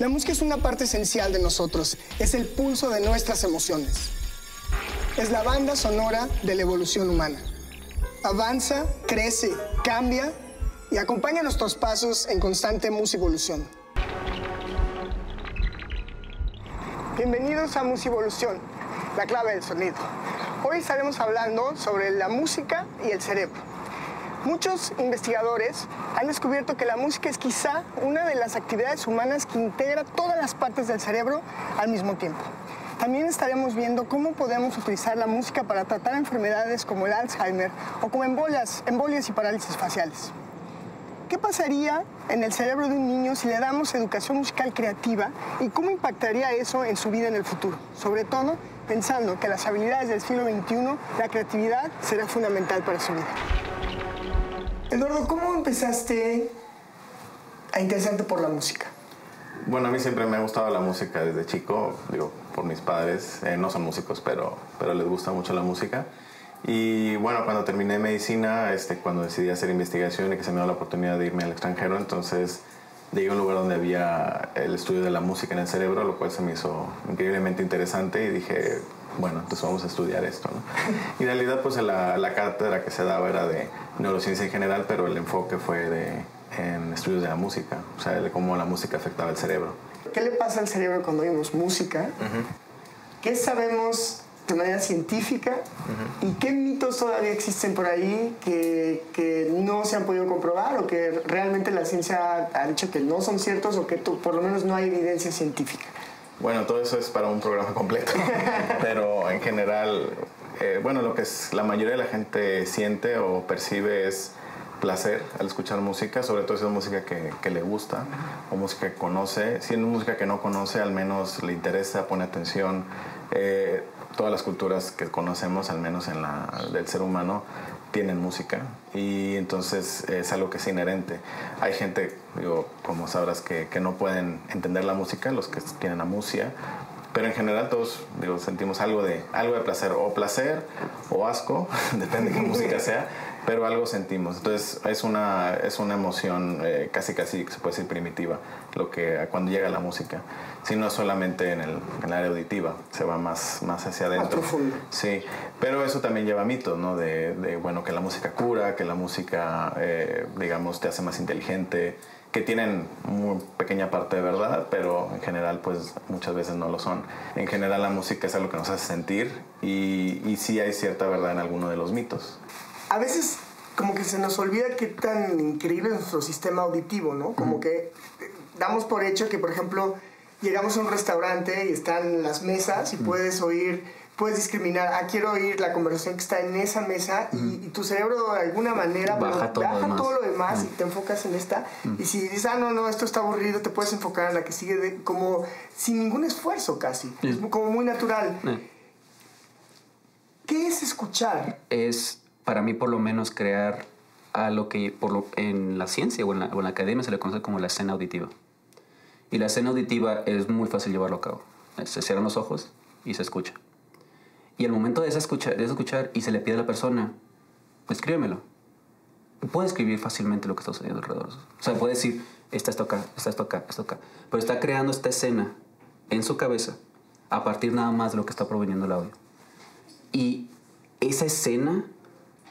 La música es una parte esencial de nosotros, es el pulso de nuestras emociones. Es la banda sonora de la evolución humana. Avanza, crece, cambia y acompaña nuestros pasos en constante musivolución. Bienvenidos a Musivolución, la clave del sonido. Hoy estaremos hablando sobre la música y el cerebro. Muchos investigadores han descubierto que la música es quizá una de las actividades humanas que integra todas las partes del cerebro al mismo tiempo. También estaremos viendo cómo podemos utilizar la música para tratar enfermedades como el Alzheimer o como embolias y parálisis faciales. ¿Qué pasaría en el cerebro de un niño si le damos educación musical creativa y cómo impactaría eso en su vida en el futuro? Sobre todo pensando que las habilidades del siglo XXI, la creatividad será fundamental para su vida. Eduardo, ¿cómo empezaste a interesarte por la música? Bueno, a mí siempre me ha gustado la música desde chico, digo, por mis padres. No son músicos, pero les gusta mucho la música. Y bueno, cuando terminé medicina, cuando decidí hacer investigación y que se me dio la oportunidad de irme al extranjero, entonces llegué a un lugar donde había el estudio de la música en el cerebro, lo cual se me hizo increíblemente interesante y dije, bueno, entonces vamos a estudiar esto, ¿no? Y en realidad, pues la cátedra que se daba era de neurociencia en general, pero el enfoque fue en estudios de la música, o sea, de cómo la música afectaba el cerebro. ¿Qué le pasa al cerebro cuando oímos música? ¿Qué sabemos de manera científica? ¿Y qué mitos todavía existen por ahí que no se han podido comprobar o que realmente la ciencia ha dicho que no son ciertos o que por lo menos no hay evidencia científica? Bueno, todo eso es para un programa completo, pero en general, bueno, lo que la mayoría de la gente siente o percibe es placer al escuchar música, sobre todo si es música que le gusta o música que conoce. Si es música que no conoce, al menos le interesa, pone atención. Todas las culturas que conocemos, al menos en del ser humano, tienen música y entonces es algo que es inherente. Hay gente, digo, como sabrás, que no pueden entender la música, los que tienen amusia, pero en general todos, digo, sentimos algo de placer o asco, depende de qué música sea, pero algo sentimos. Entonces es una emoción casi se puede decir primitiva, lo que cuando llega la música, si no solamente en el área auditiva, se va más hacia adentro. Sí, pero eso también lleva a mitos, ¿no? De bueno, que la música cura, que la música, digamos, te hace más inteligente, que tienen muy pequeña parte de verdad, pero en general, pues, muchas veces no lo son. En general, la música es algo que nos hace sentir y sí hay cierta verdad en alguno de los mitos. A veces como que se nos olvida qué tan increíble es nuestro sistema auditivo, ¿no? Como que damos por hecho que, por ejemplo, llegamos a un restaurante y están las mesas y puedes oír, puedes discriminar, quiero oír la conversación que está en esa mesa y tu cerebro de alguna manera baja todo lo demás y te enfocas en esta. Y si dices, no, esto está aburrido, te puedes enfocar en la que sigue como sin ningún esfuerzo casi, como muy natural. ¿Qué es escuchar? Es, para mí por lo menos, crear a lo que en la ciencia o en la academia se le conoce como la escena auditiva. Y la escena auditiva es muy fácil llevarlo a cabo. Se cierran los ojos y se escucha. Y al momento de escuchar y se le pide a la persona, escríbemelo. Puede escribir fácilmente lo que está sucediendo alrededor. O sea, puede decir, está esto acá, está esto acá, está acá. Pero está creando esta escena en su cabeza a partir nada más de lo que está proveniendo el audio. Y esa escena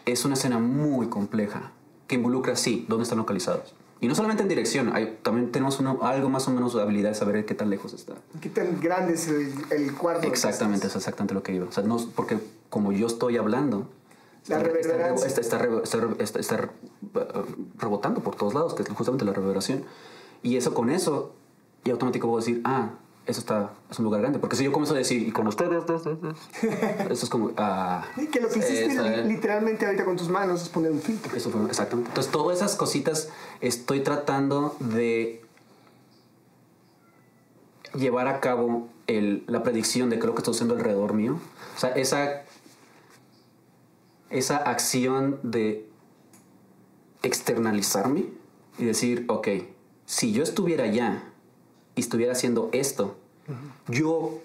es una escena muy compleja que involucra, sí, dónde están localizados. Y no solamente en dirección, también tenemos algo más o menos de habilidad de saber qué tan lejos está. Qué tan grande es el cuarto. Exactamente, es exactamente lo que iba. O sea, no, porque como yo estoy hablando, la reverberación está rebotando por todos lados, que es justamente la reverberación. Y eso con eso, y automático puedo decir, eso es un lugar grande. Porque si yo comienzo a decir, y con ustedes, eso es como... que lo que hiciste literalmente ahorita con tus manos es poner un filtro. Eso fue, exactamente. Entonces, todas esas cositas estoy tratando de llevar a cabo la predicción de lo que está haciendo alrededor mío. O sea, esa acción de externalizarme y decir, ok, si yo estuviera allá y estuviera haciendo esto, yo,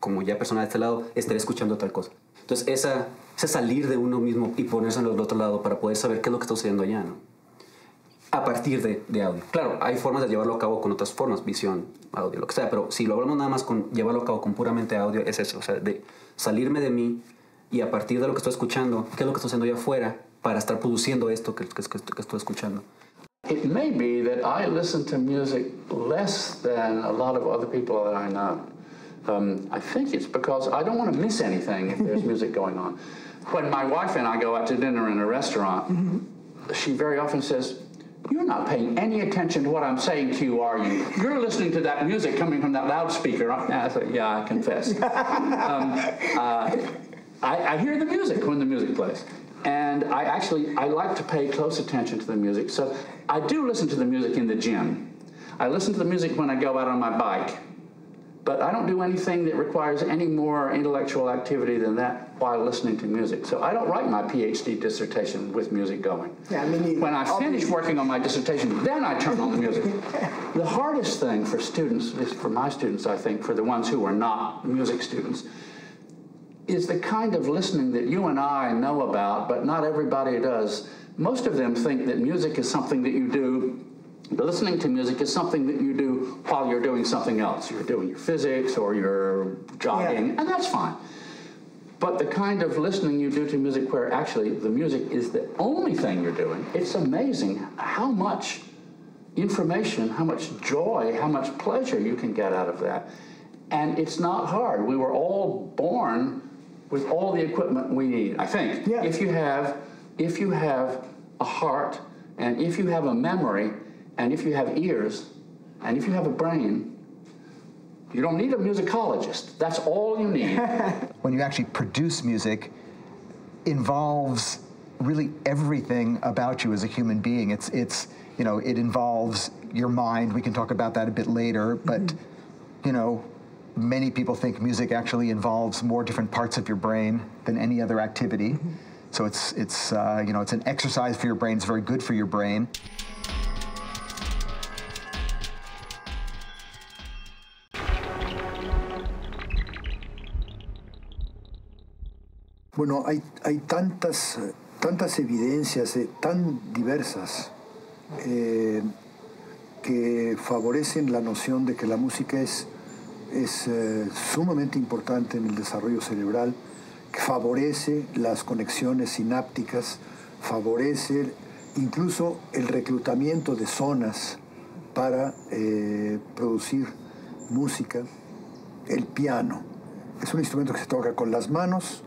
como ya persona de este lado, estaría escuchando tal cosa. Entonces, ese salir de uno mismo y ponerse en el otro lado para poder saber qué es lo que está sucediendo allá, ¿no? a partir de audio. Claro, hay formas de llevarlo a cabo con otras formas, visión, audio, lo que sea, pero si lo hablamos nada más con llevarlo a cabo con puramente audio, es eso, o sea, de salirme de mí y a partir de lo que estoy escuchando, qué es lo que estoy haciendo allá afuera para estar produciendo esto que estoy escuchando. It may be that I listen to music less than a lot of other people that I know. I think it's because I don't want to miss anything if there's music going on. When my wife and I go out to dinner in a restaurant, mm-hmm. she very often says, "You're not paying any attention to what I'm saying to you, are you? You're listening to that music coming from that loudspeaker." I say, "Yeah, I confess. I hear the music when the music plays. And I like to pay close attention to the music. So I do listen to the music in the gym. I listen to the music when I go out on my bike. But I don't do anything that requires any more intellectual activity than that while listening to music. So I don't write my PhD dissertation with music going. Yeah, I mean, when I finish working on my dissertation, then I turn on the music." The hardest thing for students, at least for my students, I think, for the ones who are not music students, is the kind of listening that you and I know about, but not everybody does. Most of them think that music is something that you do. Listening to music is something that you do while you're doing something else. You're doing your physics or you're jogging, yeah. and that's fine. But the kind of listening you do to music where actually the music is the only thing you're doing, it's amazing how much information, how much joy, how much pleasure you can get out of that. And it's not hard. We were all born with all the equipment we need, I think. Yeah. If you have a heart, and if you have a memory, and if you have ears, and if you have a brain, you don't need a musicologist. That's all you need. When you actually produce music, involves really everything about you as a human being. It's you know, it involves your mind. We can talk about that a bit later, but mm-hmm. you know, many people think music actually involves more different parts of your brain than any other activity. Mm-hmm. So it's you know, it's an exercise for your brain. It's very good for your brain. Bueno, hay tantas evidencias tan diversas que favorecen la noción de que la música es sumamente importante en el desarrollo cerebral, que favorece las conexiones sinápticas, favorece incluso el reclutamiento de zonas para producir música. El piano es un instrumento que se toca con las manos.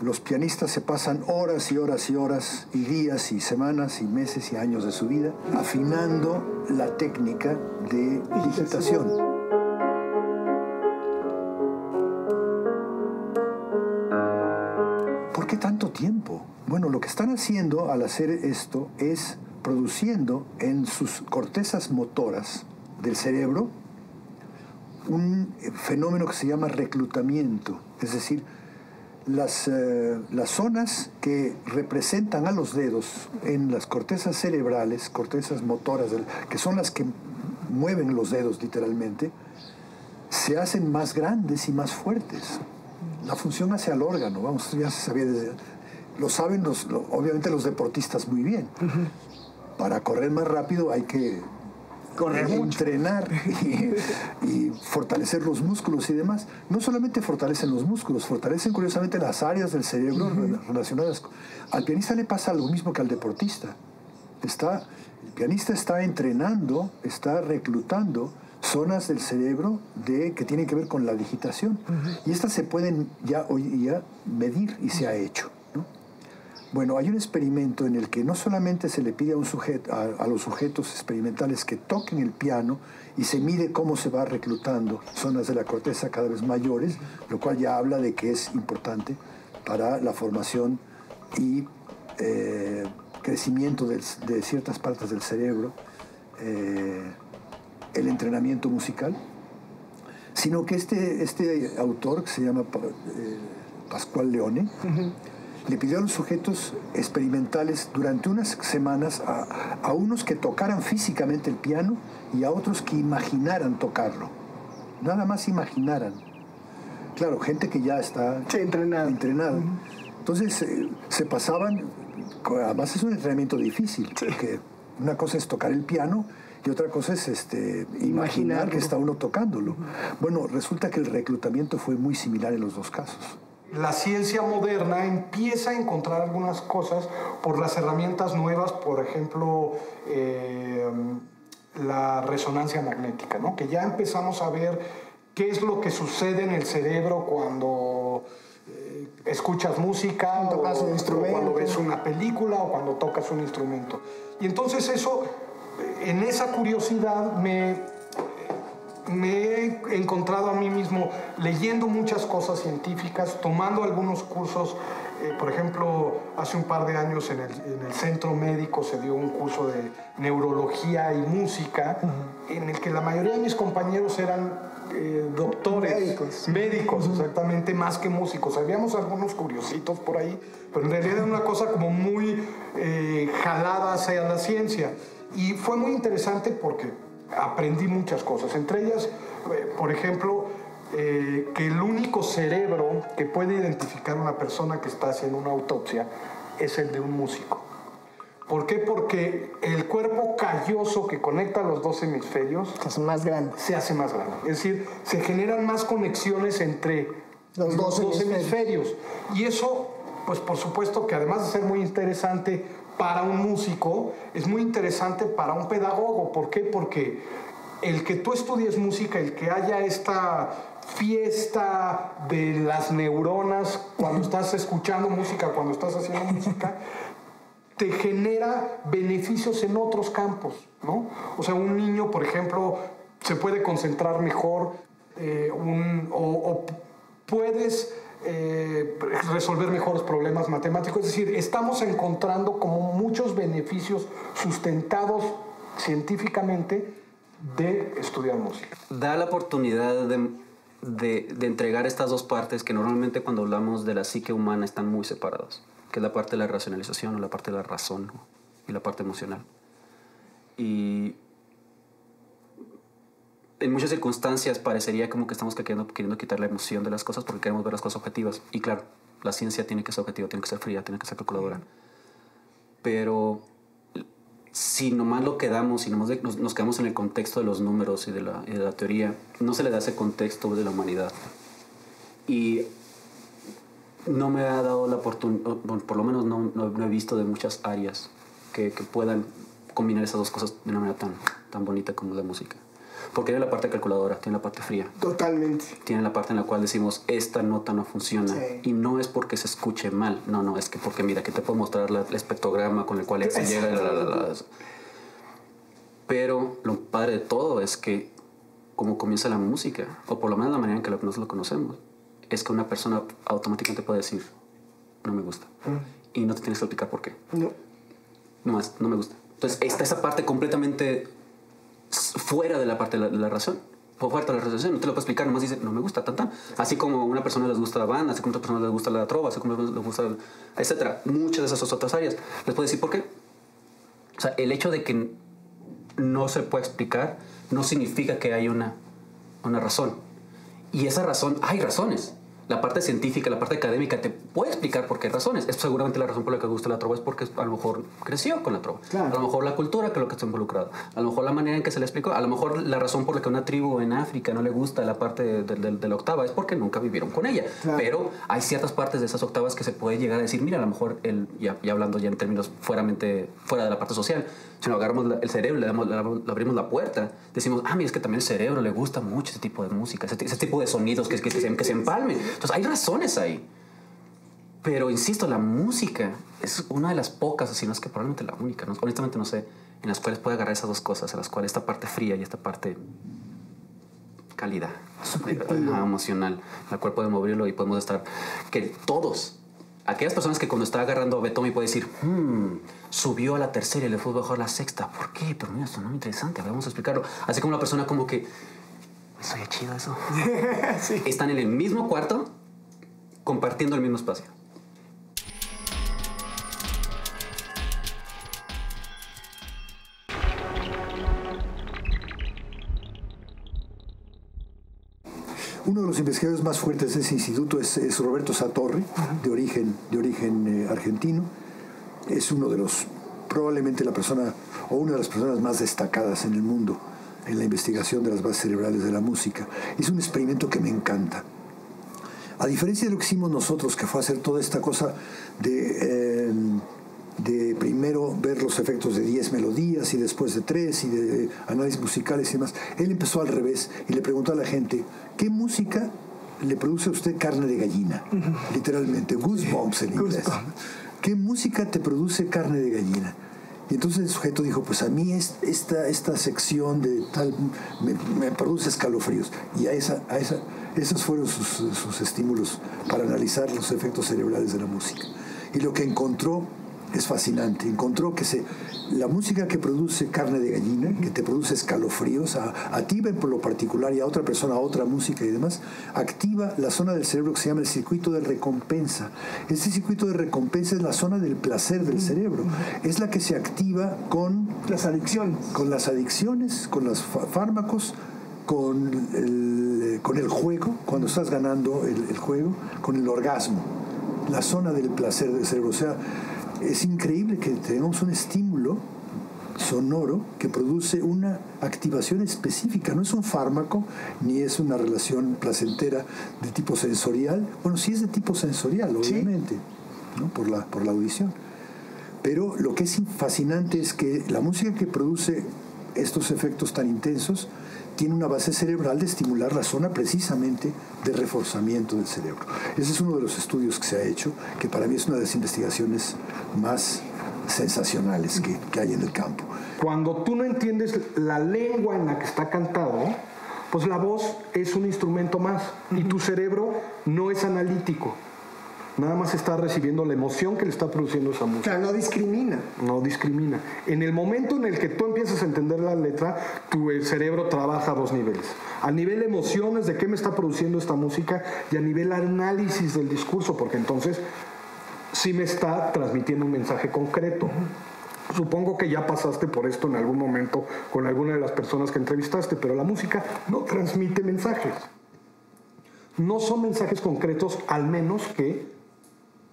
Los pianistas se pasan horas y horas y horas, y días y semanas y meses y años de su vida afinando la técnica de digitación. ¿Por qué tanto tiempo? Bueno, lo que están haciendo al hacer esto es produciendo en sus cortezas motoras del cerebro un fenómeno que se llama reclutamiento, es decir, las zonas que representan a los dedos en las cortezas cerebrales, cortezas motoras, que son las que mueven los dedos literalmente, se hacen más grandes y más fuertes. La función hace al órgano, vamos, ya se sabía desde... Lo saben obviamente los deportistas muy bien. Uh-huh. Para correr más rápido hay que correr mucho. Entrenar y fortalecer los músculos y demás. No solamente fortalecen los músculos, fortalecen curiosamente las áreas del cerebro relacionadas. Al pianista le pasa lo mismo que al deportista. El pianista está entrenando, está reclutando zonas del cerebro que tienen que ver con la digitación. Uh-huh. Y estas se pueden ya hoy día medir y se ha hecho, ¿no? Bueno, hay un experimento en el que no solamente se le pide a los sujetos experimentales que toquen el piano y se mide cómo se va reclutando zonas de la corteza cada vez mayores, lo cual ya habla de que es importante para la formación y crecimiento de ciertas partes del cerebro, el entrenamiento musical, sino que este autor, que se llama Pascual Leone, uh-huh. le pidió a los sujetos experimentales durante unas semanas a unos que tocaran físicamente el piano y a otros que imaginaran tocarlo. Nada más imaginaran. Claro, gente que ya está entrenada. Uh-huh. Entonces se pasaban, además es un entrenamiento difícil, sí. porque Una cosa es tocar el piano y otra cosa es imaginar que está uno tocándolo. Bueno, resulta que el reclutamiento fue muy similar en los dos casos. La ciencia moderna empieza a encontrar algunas cosas por las herramientas nuevas, por ejemplo, la resonancia magnética, ¿no? Que ya empezamos a ver qué es lo que sucede en el cerebro cuando escuchas música, cuando tocas un instrumento, cuando ves una película o cuando tocas un instrumento. Y entonces eso, en esa curiosidad me he encontrado a mí mismo leyendo muchas cosas científicas, tomando algunos cursos. Por ejemplo, hace un par de años en el centro médico se dio un curso de neurología y música, en el que la mayoría de mis compañeros eran doctores, médicos exactamente, más que músicos. Habíamos algunos curiositos por ahí, pero en realidad era una cosa como muy jalada hacia la ciencia. Y fue muy interesante porque aprendí muchas cosas, entre ellas, por ejemplo, que el único cerebro que puede identificar una persona que está haciendo una autopsia es el de un músico. ¿Por qué? Porque el cuerpo calloso que conecta los dos hemisferios es más grande. Se hace más grande. Es decir, se generan más conexiones entre los dos hemisferios. Y eso, pues por supuesto que además de ser muy interesante para un músico, es muy interesante para un pedagogo. ¿Por qué? Porque el que tú estudies música, el que haya esta fiesta de las neuronas cuando estás escuchando música, cuando estás haciendo música, te genera beneficios en otros campos, ¿no? O sea, un niño, por ejemplo, se puede concentrar mejor, puedes resolver mejores problemas matemáticos. Es decir, estamos encontrando como muchos beneficios sustentados científicamente de estudiar música. Da la oportunidad de entregar estas dos partes que normalmente cuando hablamos de la psique humana están muy separadas, que es la parte de la racionalización o la parte de la razón y la parte emocional. Y en muchas circunstancias parecería como que estamos queriendo quitar la emoción de las cosas porque queremos ver las cosas objetivas. Y claro, la ciencia tiene que ser objetiva, tiene que ser fría, tiene que ser calculadora. Pero si nomás lo quedamos, si nomás nos quedamos en el contexto de los números y de la teoría, no se le da ese contexto de la humanidad. Y no me ha dado la oportunidad, por lo menos no he visto de muchas áreas que puedan combinar esas dos cosas de una manera tan bonita como la música. Porque tiene la parte calculadora, tiene la parte fría. Totalmente. Tiene la parte en la cual decimos, esta nota no funciona. Sí. Y no es porque se escuche mal. No, no, es que porque mira, que te puedo mostrar el espectrograma con el cual se llega. Pero lo padre de todo es que como comienza la música, o por lo menos la manera en que nosotros lo conocemos, es que una persona automáticamente puede decir, no me gusta. Y no te tienes que explicar por qué. No me gusta. Entonces está esa parte completamente fuera de la parte de la razón. Fuera de la razón, no te lo puedo explicar, nomás dice, no me gusta, tan. Así como a una persona les gusta la banda, así como a otra persona les gusta la trova, así como a otra persona les gusta, etcétera. Muchas de esas otras áreas. ¿Les puedo decir por qué? O sea, el hecho de que no se puede explicar no significa que hay una razón. Y esa razón, hay razones. La parte científica, la parte académica te puede explicar por qué razones. Es seguramente la razón por la que gusta la trova es porque a lo mejor creció con la trova. Claro. A lo mejor la cultura que es lo que está involucrado. A lo mejor la manera en que se le explicó. A lo mejor la razón por la que a una tribu en África no le gusta la parte de la octava es porque nunca vivieron con ella. Claro. Pero hay ciertas partes de esas octavas que se puede llegar a decir, mira, a lo mejor, ya hablando ya en términos fuera de la parte social, si nos agarramos el cerebro, le abrimos la puerta, decimos, ah, mira, es que también el cerebro le gusta mucho ese tipo de música, ese tipo de sonidos que se empalmen. Entonces, hay razones ahí. Pero, insisto, la música es una de las pocas, si no es que probablemente la única, ¿no? Honestamente no sé, en las cuales puede agarrar esas dos cosas, en las cuales esta parte fría y esta parte cálida, emocional, en la cual podemos abrirlo y podemos estar... Que todos, aquellas personas que cuando está agarrando a Beethoven puede decir, subió a la tercera y le fue bajar a la sexta. ¿Por qué? Pero mira, esto no es interesante, vamos a explicarlo. Así como una persona como que... Soy chido eso. Sí. Están en el mismo cuarto, compartiendo el mismo espacio. Uno de los investigadores más fuertes de ese instituto es Roberto Zatorre, de origen argentino. Es uno de los probablemente la persona o una de las personas más destacadas en el mundo en la investigación de las bases cerebrales de la música. Es un experimento que me encanta. A diferencia de lo que hicimos nosotros, que fue hacer toda esta cosa de primero ver los efectos de 10 melodías y después de 3 y de análisis musicales y demás, él empezó al revés y le preguntó a la gente, ¿qué música le produce a usted carne de gallina? Literalmente, goosebumps en inglés. ¿Qué música te produce carne de gallina? Y entonces el sujeto dijo, pues a mí esta sección de tal me produce escalofríos. Y esos fueron sus estímulos para analizar los efectos cerebrales de la música. Y lo que encontró es fascinante. Encontró que la música que produce carne de gallina, que te produce escalofríos, activa en lo particular y a otra persona, a otra música y demás, activa la zona del cerebro que se llama el circuito de recompensa. Ese circuito de recompensa es la zona del placer del cerebro. Es la que se activa con las adicciones, con los fármacos, con el juego, cuando estás ganando el juego, con el orgasmo, la zona del placer del cerebro. O sea, es increíble que tenemos un estímulo sonoro que produce una activación específica. No es un fármaco, ni es una relación placentera de tipo sensorial. Bueno, sí es de tipo sensorial, obviamente, ¿sí?, ¿no? Por la audición. Pero lo que es fascinante es que la música que produce estos efectos tan intensos tiene una base cerebral de estimular la zona precisamente de reforzamiento del cerebro. Ese es uno de los estudios que se ha hecho, que para mí es una de las investigaciones más sensacionales que hay en el campo. Cuando tú no entiendes la lengua en la que está cantado, pues la voz es un instrumento más y tu cerebro no es analítico. Nada más está recibiendo la emoción que le está produciendo esa música. Claro, no discrimina. No discrimina. En el momento en el que tú empiezas a entender la letra, tu cerebro trabaja a dos niveles. A nivel emociones, de qué me está produciendo esta música, y a nivel análisis del discurso, porque entonces sí me está transmitiendo un mensaje concreto. Supongo que ya pasaste por esto en algún momento con alguna de las personas que entrevistaste, pero la música no transmite mensajes. No son mensajes concretos, al menos que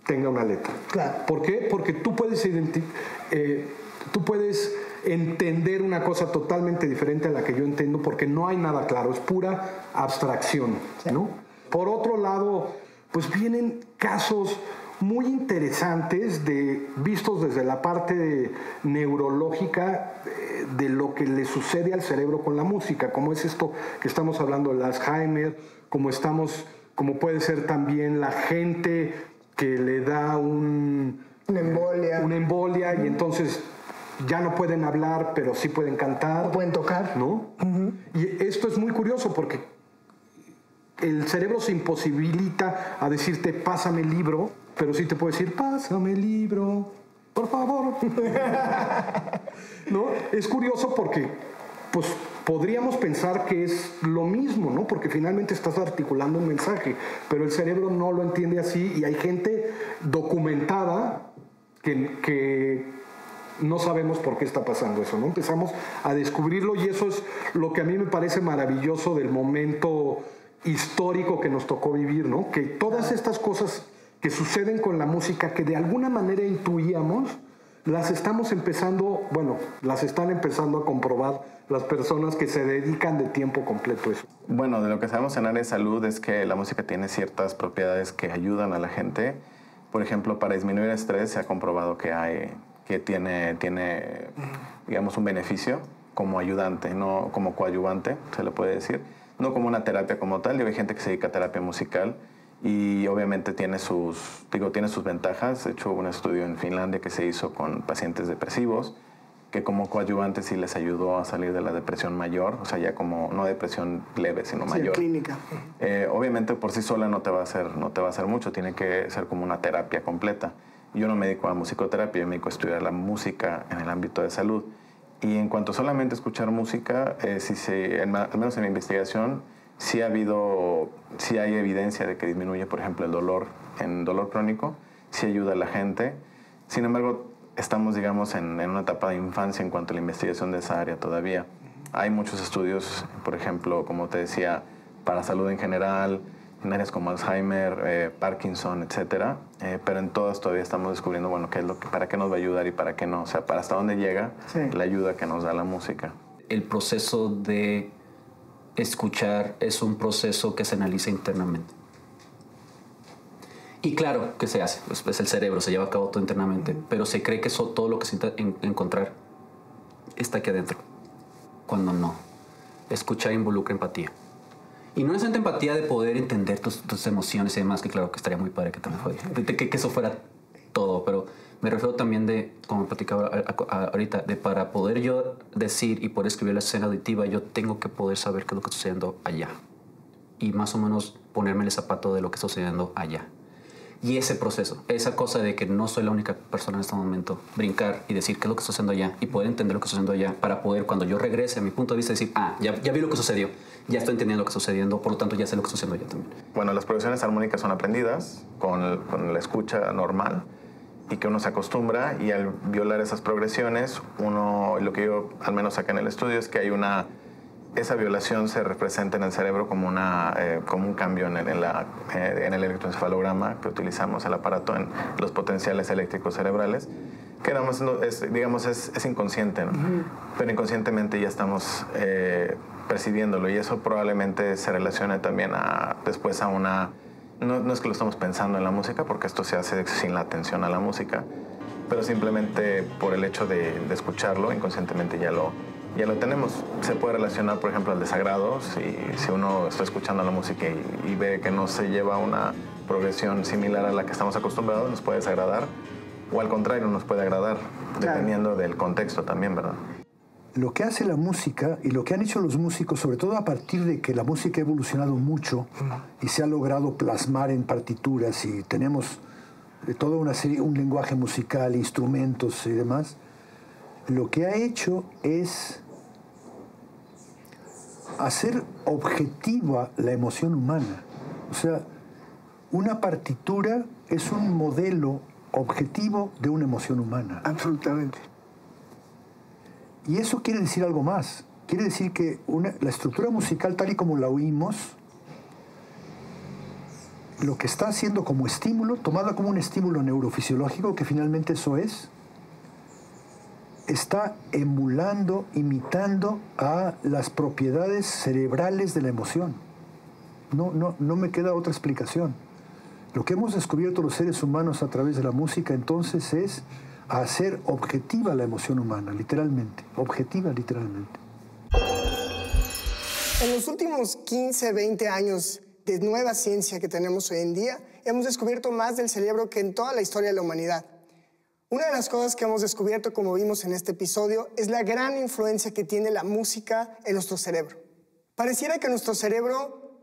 tenga una letra. Claro. ¿Por qué? Porque tú puedes entender una cosa totalmente diferente a la que yo entiendo porque no hay nada claro, es pura abstracción, ¿no? Por otro lado, pues vienen casos muy interesantes vistos desde la parte neurológica de lo que le sucede al cerebro con la música, como es esto que estamos hablando del Alzheimer, como puede ser también la gente que le da una embolia y entonces ya no pueden hablar, pero sí pueden cantar. O pueden tocar. ¿No? Y esto es muy curioso porque el cerebro se imposibilita a decirte, pásame el libro, pero sí te puede decir, pásame el libro, por favor. ¿No? Es curioso porque pues podríamos pensar que es lo mismo, ¿no? Porque finalmente estás articulando un mensaje, pero el cerebro no lo entiende así y hay gente documentada que no sabemos por qué está pasando eso, ¿no? Empezamos a descubrirlo y eso es lo que a mí me parece maravilloso del momento histórico que nos tocó vivir, ¿no? Que todas estas cosas que suceden con la música, que de alguna manera intuíamos, las están empezando a comprobar las personas que se dedican de tiempo completo a eso. Bueno, de lo que sabemos en área de salud es que la música tiene ciertas propiedades que ayudan a la gente. Por ejemplo, para disminuir el estrés se ha comprobado que tiene digamos, un beneficio como ayudante, no como coadyuvante, se le puede decir. No como una terapia como tal. Hay gente que se dedica a terapia musical y obviamente tiene sus ventajas. De hecho, un estudio en Finlandia que se hizo con pacientes depresivos, que como coadyuvante sí les ayudó a salir de la depresión mayor, o sea, ya como no depresión leve, sino mayor. Sí, clínica. Obviamente por sí sola no te va a hacer mucho, tiene que ser como una terapia completa. Yo no me dedico a musicoterapia, yo me dedico a estudiar la música en el ámbito de salud. Y en cuanto solamente a escuchar música, al menos en mi investigación, sí hay evidencia de que disminuye, por ejemplo, el dolor. En dolor crónico, sí ayuda a la gente. Sin embargo, estamos, digamos, en una etapa de infancia en cuanto a la investigación de esa área todavía. Hay muchos estudios, por ejemplo, como te decía, para salud en general, áreas como Alzheimer, Parkinson, etcétera, pero en todas todavía estamos descubriendo, bueno, qué es lo que, para qué nos va a ayudar y para qué no, o sea, para hasta dónde llega la ayuda que nos da la música. El proceso de escuchar es un proceso que se analiza internamente. Y claro, ¿qué se hace? Pues el cerebro se lleva a cabo todo internamente, pero se cree que eso, todo lo que se intenta encontrar está aquí adentro. Cuando no. Escuchar involucra empatía. Y no es esta empatía de poder entender tus emociones y demás, que claro que estaría muy padre que también que eso fuera todo, pero me refiero también de, como platicaba ahorita, de para poder yo decir y poder escribir la escena auditiva, yo tengo que poder saber qué es lo que está sucediendo allá. Y más o menos ponerme el zapato de lo que está sucediendo allá. Y ese proceso, esa cosa de que no soy la única persona en este momento, brincar y decir qué es lo que está haciendo allá y poder entender lo que está haciendo allá para poder, cuando yo regrese a mi punto de vista, decir, ah, ya vi lo que sucedió, ya estoy entendiendo lo que está sucediendo, por lo tanto ya sé lo que está sucediendo allá también. Bueno, las progresiones armónicas son aprendidas con la escucha normal y que uno se acostumbra, y al violar esas progresiones, uno, lo que yo al menos acá en el estudio es que hay una... Esa violación se representa en el cerebro como, como un cambio en el electroencefalograma que utilizamos el aparato en los potenciales eléctricos cerebrales, que digamos es inconsciente, ¿no? Pero inconscientemente ya estamos percibiéndolo, y eso probablemente se relacione también después a una... No es que lo estamos pensando en la música, porque esto se hace sin la atención a la música, pero simplemente por el hecho de escucharlo inconscientemente ya lo tenemos. Se puede relacionar, por ejemplo, al desagrado. Si uno está escuchando la música y ve que no se lleva una progresión similar a la que estamos acostumbrados, nos puede desagradar, o al contrario, nos puede agradar, dependiendo del contexto también, ¿verdad? Lo que hace la música y lo que han hecho los músicos, sobre todo a partir de que la música ha evolucionado mucho y se ha logrado plasmar en partituras, y tenemos toda una serie, un lenguaje musical, instrumentos y demás, lo que ha hecho es hacer objetiva la emoción humana. O sea, una partitura es un modelo objetivo de una emoción humana. Absolutamente. Y eso quiere decir algo más. Quiere decir que la estructura musical, tal y como la oímos, lo que está haciendo como estímulo, tomada como un estímulo neurofisiológico, que finalmente eso es, está emulando, imitando a las propiedades cerebrales de la emoción. No me queda otra explicación. Lo que hemos descubierto los seres humanos a través de la música, entonces, es hacer objetiva la emoción humana, literalmente. Objetiva, literalmente. En los últimos 15, 20 años de nueva ciencia que tenemos hoy en día, hemos descubierto más del cerebro que en toda la historia de la humanidad. Una de las cosas que hemos descubierto, como vimos en este episodio, es la gran influencia que tiene la música en nuestro cerebro. Pareciera que nuestro cerebro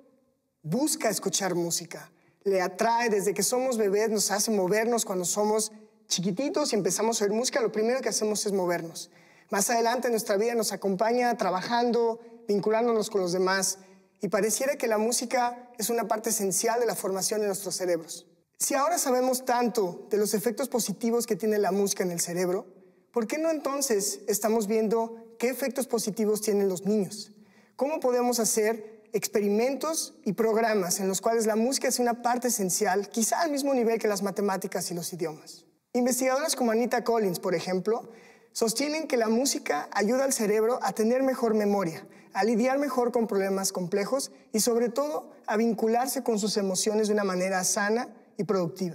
busca escuchar música, le atrae desde que somos bebés, nos hace movernos cuando somos chiquititos y empezamos a oír música, lo primero que hacemos es movernos. Más adelante en nuestra vida nos acompaña trabajando, vinculándonos con los demás, y pareciera que la música es una parte esencial de la formación de nuestros cerebros. Si ahora sabemos tanto de los efectos positivos que tiene la música en el cerebro, ¿por qué no entonces estamos viendo qué efectos positivos tienen los niños? ¿Cómo podemos hacer experimentos y programas en los cuales la música es una parte esencial, quizá al mismo nivel que las matemáticas y los idiomas? Investigadoras como Anita Collins, por ejemplo, sostienen que la música ayuda al cerebro a tener mejor memoria, a lidiar mejor con problemas complejos y, sobre todo, a vincularse con sus emociones de una manera sana y productiva.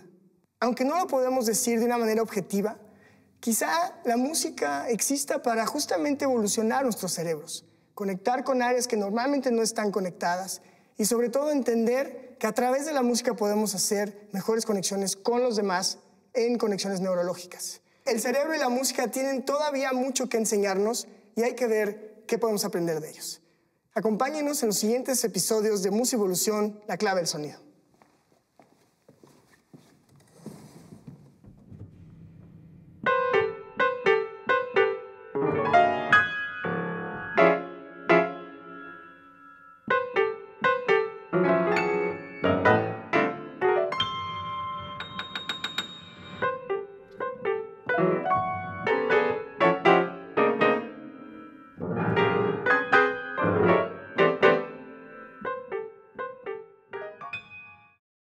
Aunque no lo podemos decir de una manera objetiva, quizá la música exista para justamente evolucionar nuestros cerebros, conectar con áreas que normalmente no están conectadas y, sobre todo, entender que a través de la música podemos hacer mejores conexiones con los demás en conexiones neurológicas. El cerebro y la música tienen todavía mucho que enseñarnos y hay que ver qué podemos aprender de ellos. Acompáñenos en los siguientes episodios de Musivolución, la clave del sonido.